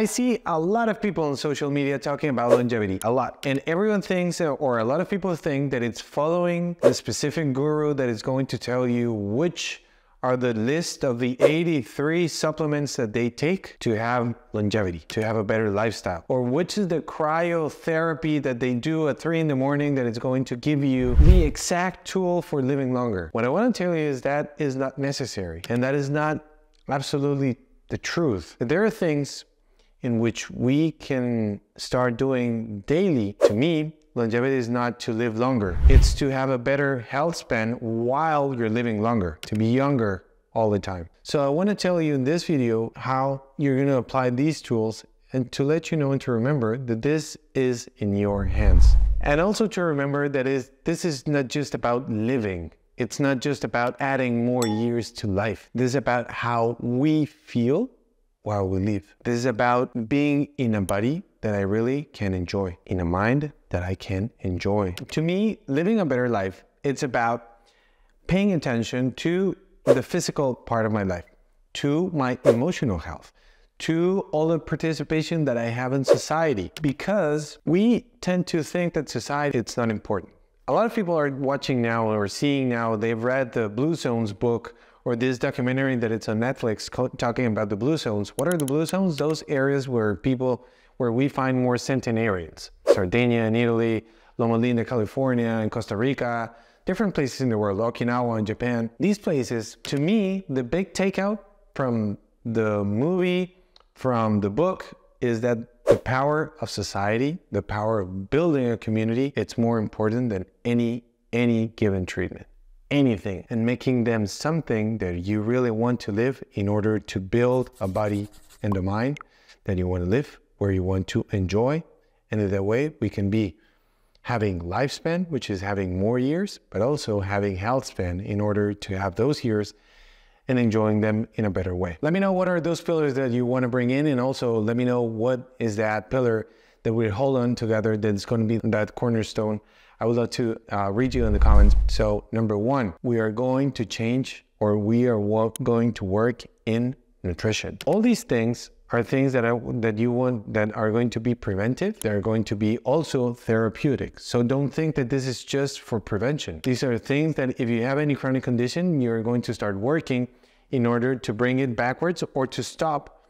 I see a lot of people on social media talking about longevity, a lot. And everyone thinks, or a lot of people think, that it's following the specific guru that is going to tell you which are the list of the 83 supplements that they take to have longevity, to have a better lifestyle, or which is the cryotherapy that they do at 3 in the morning that is going to give you the exact tool for living longer. What I want to tell you is that is not necessary, and that is not absolutely the truth. There are things in which we can start doing daily. To me, longevity is not to live longer. It's to have a better health span while you're living longer, to be younger all the time. So I want to tell you in this video how you're going to apply these tools, and to let you know and to remember that this is in your hands. And also to remember that this is not just about living. It's not just about adding more years to life. This is about how we feel while we live. This is about being in a body that I really can enjoy, in a mind that I can enjoy. To me, living a better life, it's about paying attention to the physical part of my life, to my emotional health, to all the participation that I have in society, because we tend to think that society, it's not important. A lot of people are watching now or seeing now, they've read the Blue Zones book, or this documentary that it's on Netflix talking about the Blue Zones. What are the Blue Zones? Those areas where we find more centenarians. Sardinia in Italy, Loma Linda, California, and Costa Rica, different places in the world, Okinawa in Japan. These places, to me, the big takeout from the movie, from the book, is that the power of society, the power of building a community, it's more important than any given treatment. Anything, and making them something that you really want to live in order to build a body and a mind that you want to live, where you want to enjoy. And in that way, we can be having lifespan, which is having more years, but also having health span in order to have those years and enjoying them in a better way. Let me know what are those pillars that you want to bring in, and also let me know what is that pillar that we hold on together that's going to be that cornerstone. I would love to read you in the comments. So number 1, we are going to change, or we are going to work in nutrition. All these things are things that are going to be preventive. They're going to be also therapeutic. So don't think that this is just for prevention. These are things that if you have any chronic condition, you're going to start working in order to bring it backwards or to stop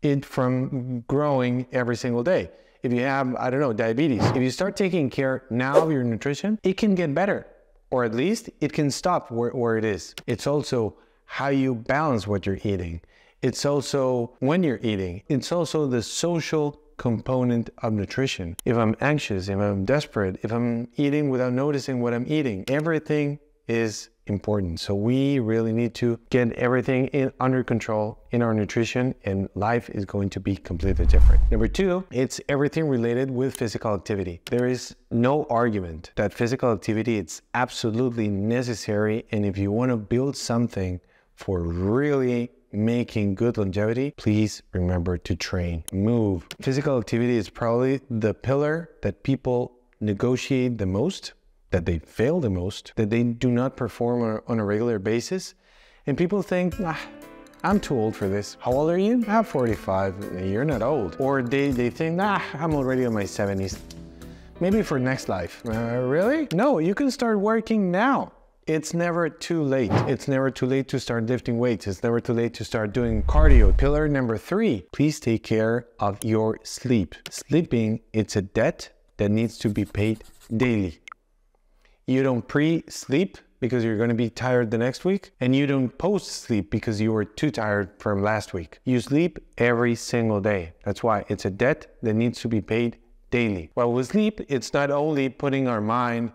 it from growing every single day. If you have, I don't know, diabetes, if you start taking care now of your nutrition, it can get better, or at least it can stop where it is. It's also how you balance what you're eating. It's also when you're eating. It's also the social component of nutrition. If I'm anxious, if I'm desperate, if I'm eating without noticing what I'm eating, everything is important. So we really need to get everything under control in our nutrition, and life is going to be completely different. Number 2, it's everything related with physical activity. There is no argument that physical activity is absolutely necessary, and if you want to build something for really making good longevity, please remember to train, move. Physical activity is probably the pillar that people negotiate the most, that they fail the most, that they do not perform on a regular basis. And people think, I'm too old for this. How old are you? I'm 45, you're not old. Or they think, I'm already in my 70s. Maybe for next life. Really? No, you can start working now. It's never too late. It's never too late to start lifting weights. It's never too late to start doing cardio. Pillar number 3, please take care of your sleep. Sleeping, it's a debt that needs to be paid daily. You don't pre-sleep because you're going to be tired the next week, and you don't post-sleep because you were too tired from last week. You sleep every single day. That's why it's a debt that needs to be paid daily. While we sleep, it's not only putting our mind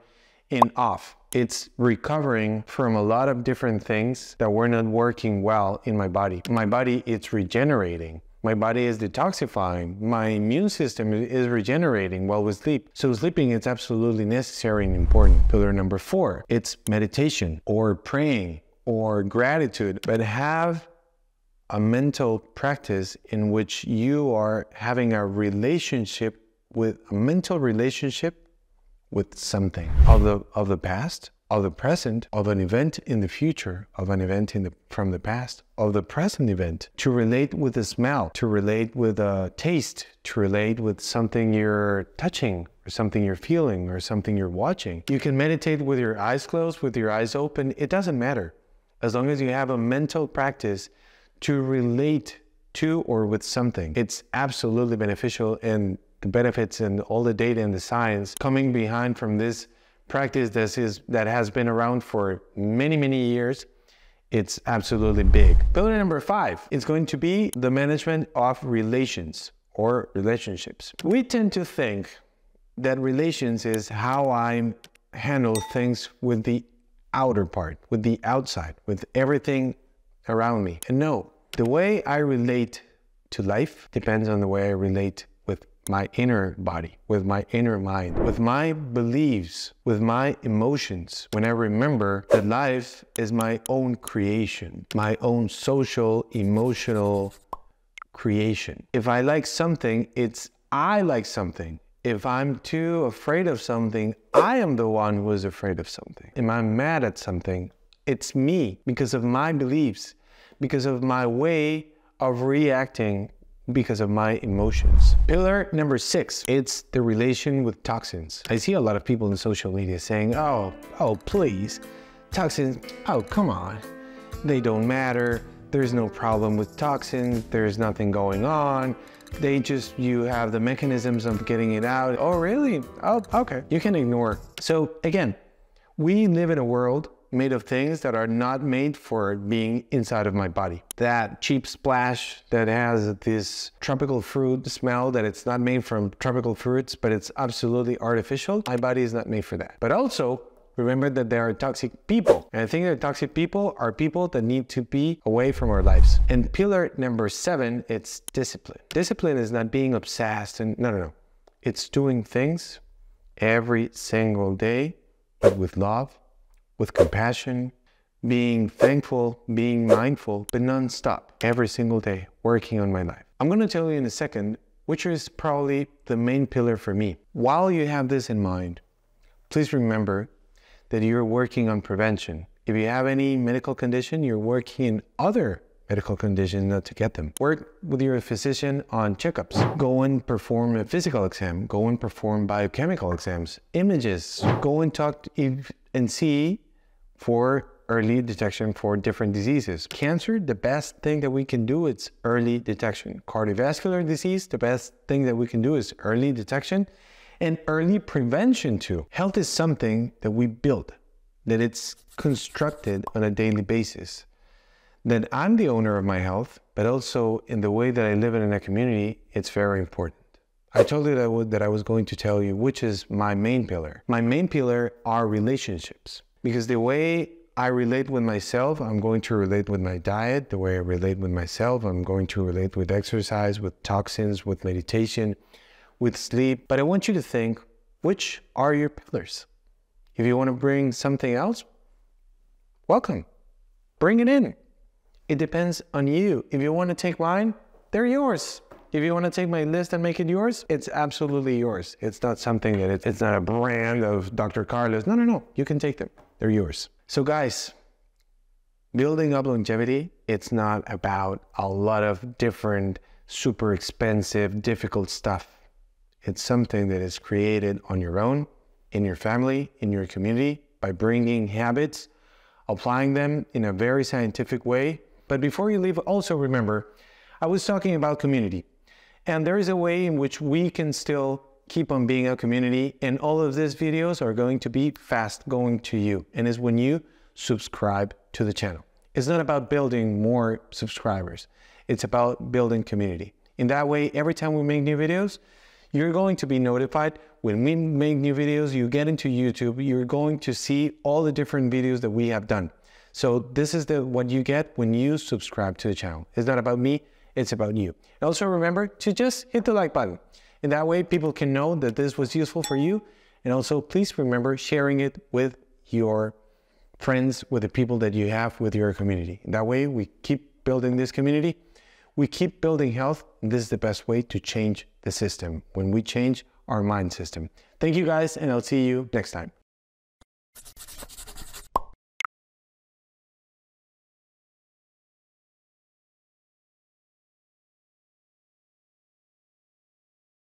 in off, it's recovering from a lot of different things that were not working well in my body. My body, it's regenerating. My body is detoxifying. My immune system is regenerating while we sleep. So sleeping is absolutely necessary and important. Pillar number 4, it's meditation or praying or gratitude, but have a mental practice in which you are having a relationship with a mental relationship with something of the past, of the present, of an event in the future, of an event from the past, of the present event, to relate with the smell, to relate with a taste, to relate with something you're touching, or something you're feeling, or something you're watching. You can meditate with your eyes closed, with your eyes open, it doesn't matter. As long as you have a mental practice to relate to or with something, it's absolutely beneficial, and the benefits and all the data and the science coming behind from this practice that has been around for many, many years, it's absolutely big. Pillar number 5 is going to be the management of relations or relationships. We tend to think that relations is how I handle things with the outer part, with the outside, with everything around me. And no, the way I relate to life depends on the way I relate with my inner body, with my inner mind, with my beliefs, with my emotions. When I remember that life is my own creation, my own social, emotional creation. If I like something, it's I like something. If I'm too afraid of something, I am the one who is afraid of something. If I'm mad at something, it's me, because of my beliefs, because of my way of reacting, because of my emotions. Pillar number 6, it's the relation with toxins. I see a lot of people in social media saying, oh, please, toxins, oh, come on. They don't matter. There's no problem with toxins. There's nothing going on. They just, you have the mechanisms of getting it out. Oh, really? Oh, okay. You can ignore. So again, we live in a world made of things that are not made for being inside of my body. That cheap splash that has this tropical fruit smell that it's not made from tropical fruits, but it's absolutely artificial. My body is not made for that. But also remember that there are toxic people. And I think that toxic people are people that need to be away from our lives. And pillar number 7, it's discipline. Discipline is not being obsessed and no. It's doing things every single day, but with love, with compassion, being thankful, being mindful, but non-stop, every single day, working on my life. I'm gonna tell you in a second, which is probably the main pillar for me. While you have this in mind, please remember that you're working on prevention. If you have any medical condition, you're working in other medical conditions not to get them. Work with your physician on checkups. Go and perform a physical exam. Go and perform biochemical exams, images. Go and talk and see for early detection for different diseases. Cancer, the best thing that we can do is early detection. Cardiovascular disease, the best thing that we can do is early detection and early prevention too. Health is something that we build, that it's constructed on a daily basis, that I'm the owner of my health, but also in the way that I live in a community, it's very important. I told you that I was going to tell you which is my main pillar. My main pillar are relationships. Because the way I relate with myself, I'm going to relate with my diet. The way I relate with myself, I'm going to relate with exercise, with toxins, with meditation, with sleep. But I want you to think, which are your pillars? If you want to bring something else, welcome. Bring it in. It depends on you. If you want to take mine, they're yours. If you want to take my list and make it yours, it's absolutely yours. It's not something that it's not a brand of Dr. Carlos. No. You can take them. They're yours. So guys, building up longevity, it's not about a lot of different, super expensive, difficult stuff. It's something that is created on your own, in your family, in your community, by bringing habits, applying them in a very scientific way. But before you leave, also remember, I was talking about community. And there is a way in which we can still keep on being a community, and all of these videos are going to be fast going to you, and it's when you subscribe to the channel. It's not about building more subscribers, it's about building community. In that way, every time we make new videos, you're going to be notified. When we make new videos, you get into YouTube, you're going to see all the different videos that we have done. So this is what you get when you subscribe to the channel. It's not about me, it's about you. And also remember to just hit the like button. In that way, people can know that this was useful for you. And also, please remember sharing it with your friends, with the people that you have, with your community. That way, we keep building this community. We keep building health. And this is the best way to change the system, when we change our mind system. Thank you guys, and I'll see you next time.